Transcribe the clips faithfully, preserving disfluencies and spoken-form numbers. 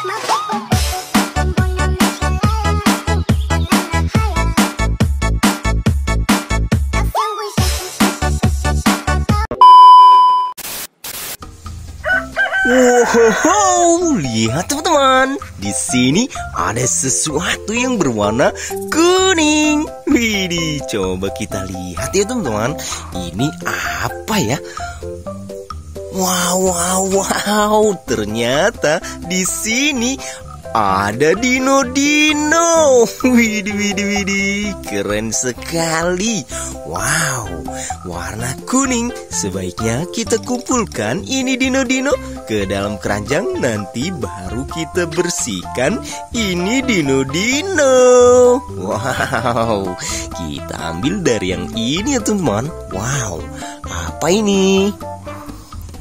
Wow, lihat teman-teman, di sini ada sesuatu yang berwarna kuning. Widih, coba kita lihat ya teman-teman, ini apa ya? Wow, wow, wow, ternyata di sini ada dino-dino. Widih, widih, widih, keren sekali. Wow, warna kuning. Sebaiknya kita kumpulkan ini dino-dino ke dalam keranjang. Nanti baru kita bersihkan ini dino-dino. Wow, kita ambil dari yang ini ya teman. Wow, apa ini?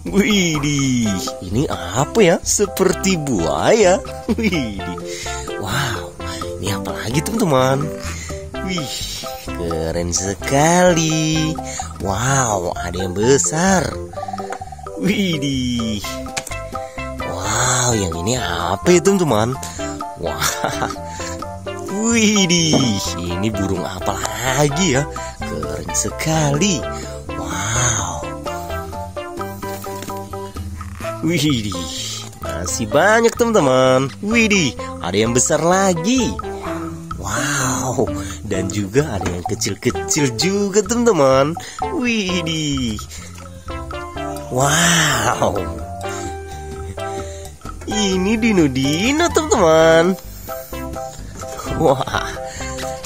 Widih, ini apa ya? Seperti buaya. Widih, wow, ini apa lagi teman-teman? Wih, keren sekali. Wow, ada yang besar. Widih, wow, yang ini apa ya teman-teman? Wah, wow. Widih, ini burung apa lagi ya? Keren sekali. Widih, masih banyak teman-teman. Widih, ada yang besar lagi. Wow, dan juga ada yang kecil-kecil juga teman-teman. Widih, wow, ini dino-dino teman-teman. Wah,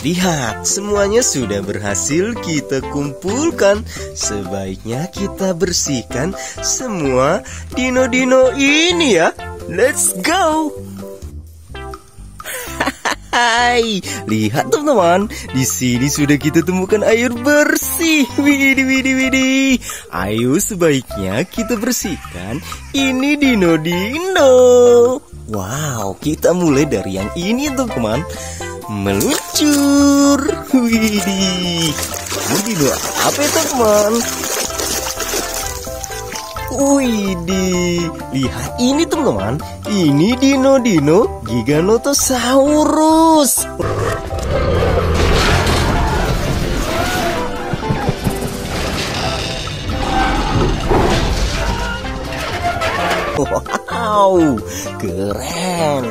lihat, semuanya sudah berhasil kita kumpulkan. Sebaiknya kita bersihkan semua dino-dino ini ya. Let's go. Hai, lihat teman-teman, di sini sudah kita temukan air bersih. Widih, widih, widih. Ayo sebaiknya kita bersihkan ini dino-dino. Wow, kita mulai dari yang ini teman-teman. Meluncur. Widih, ini dino apa ya teman? Widih, lihat ini teman-teman, ini dino-dino Giganotosaurus. Wow, keren.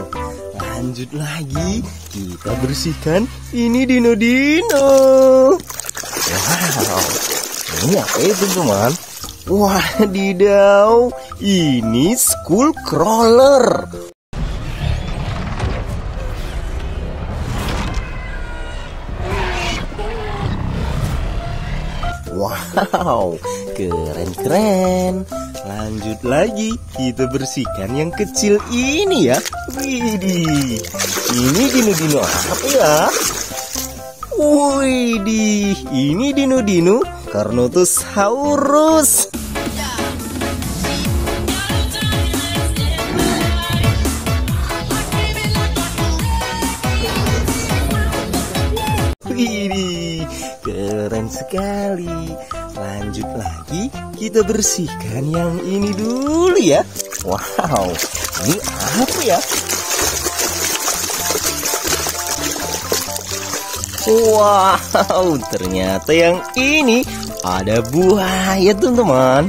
Lanjut lagi, kita bersihkan ini dino-dino. Wow, ini apa itu teman? Wadidaw, ini Skull Crawler. Wow, keren-keren. Lanjut lagi, kita bersihkan yang kecil ini ya. Widih, ini dino-dino apa ya? Widih, ini dino-dino Carnotosaurus. Widih, keren sekali. Lanjut lagi, kita bersihkan yang ini dulu ya. Wow, ini apa ya? Wow, ternyata yang ini ada buaya teman-teman.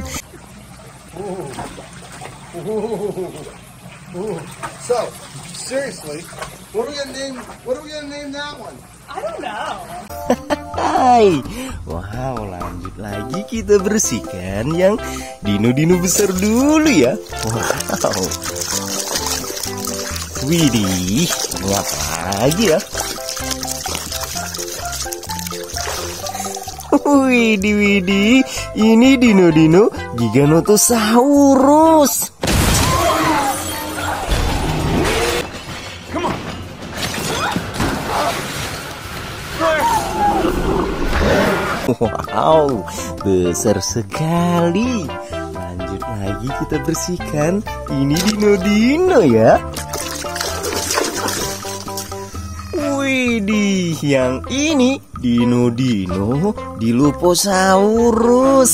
So, seriously, what are we gonna name? What are we gonna name that one? I don't know. Hai, wow, lanjut lagi kita bersihkan yang dino-dino besar dulu ya. Wow, widih, ini apa lagi ya? Widih, widih, ini dino-dino Giganotosaurus. Wow, besar sekali. Lanjut lagi kita bersihkan ini dino-dino ya. Widih, yang ini dino-dino Dilophosaurus.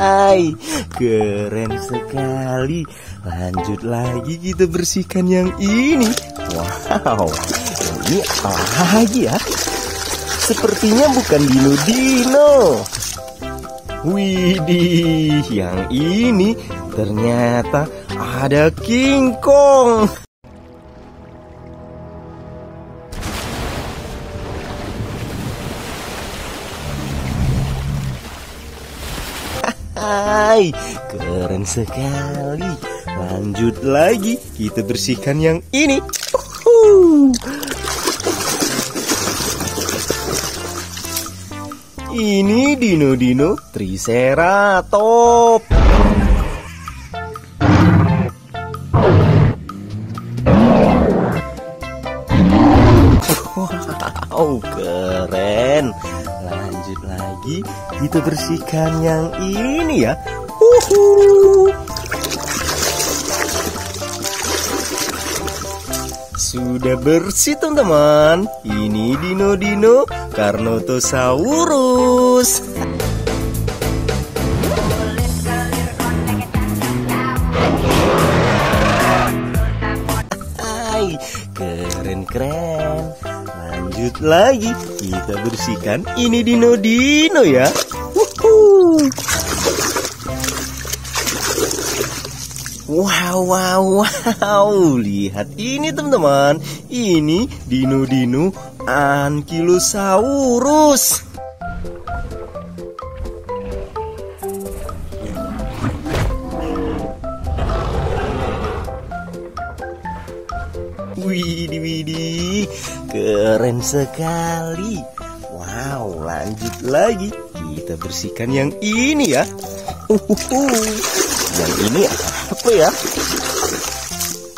Hai, keren sekali. Lanjut lagi kita bersihkan yang ini. Wow, ini apa lagi ya? Sepertinya bukan dino-dino. Widih, yang ini ternyata ada King Kong. Hai, keren sekali. Lanjut lagi, kita bersihkan yang ini. Uhuh. Ini dino-dino Triceratops. Wow, keren. Lanjut lagi, kita bersihkan yang ini ya. Uhuh. Sudah bersih teman-teman. Ini dino-dino Carnotosaurus. Hai, keren-keren. Lanjut lagi, kita bersihkan ini dino-dino ya. Wow, wow, wow. Lihat ini teman-teman. Ini dino-dino Ankylosaurus. Widih, widih. Keren sekali. Wow, lanjut lagi. Kita bersihkan yang ini ya. Uhuhu. Yang ini apa ya?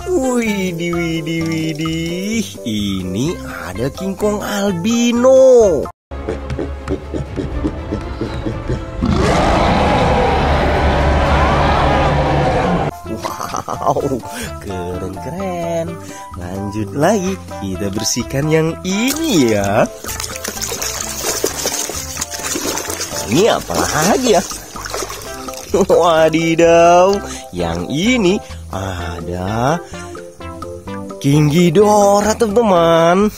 Widih, widih, widih. Ini ada King Kong albino. Wow, keren-keren. Lanjut lagi, kita bersihkan yang ini ya. Ini apa lagi ya? Wadidaw, yang ini ada Kingidora teman-teman.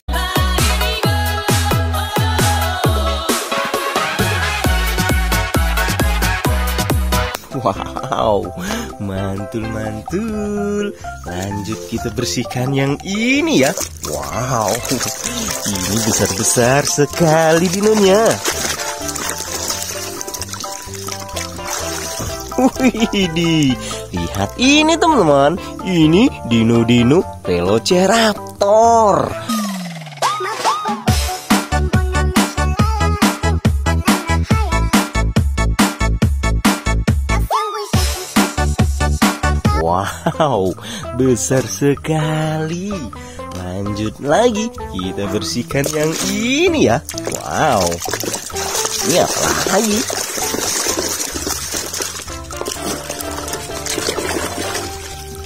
Wow, mantul-mantul. Lanjut kita bersihkan yang ini ya. Wow, ini besar-besar sekali dinonya. Widih, lihat ini teman-teman. Ini dino-dino Velociraptor. Wow, besar sekali. Lanjut lagi, kita bersihkan yang ini ya. Wow, ini apa lagi?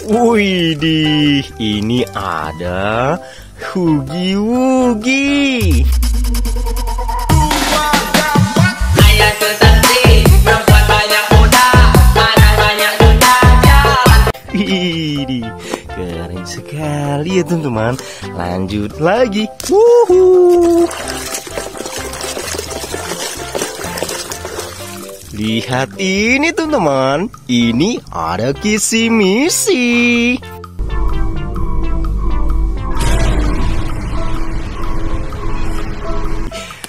Widih, ini ada hugi-hugi. Widih, keren sekali ya teman-teman. Lanjut lagi. Wuhu. Lihat ini teman-teman, ini ada kisimisi.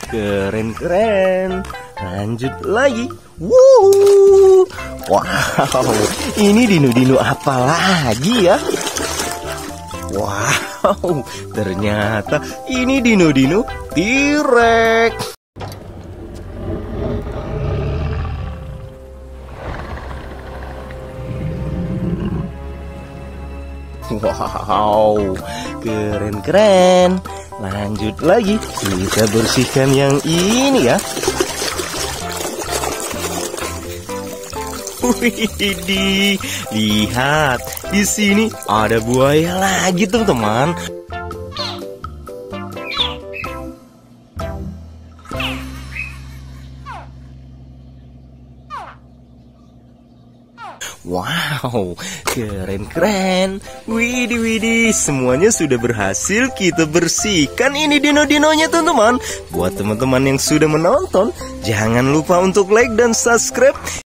Keren-keren. Lanjut lagi. Wuhu. Wow, ini dino-dino apa lagi ya? Wow, ternyata ini dino-dino T-Rex. Wow, keren-keren. Lanjut lagi, kita bersihkan yang ini ya. Widih, lihat di sini ada buaya lagi teman-teman. Wow, keren-keren. Widih-widih, semuanya sudah berhasil kita bersihkan ini dino-dinonya, teman-teman. Buat teman-teman yang sudah menonton, jangan lupa untuk like dan subscribe.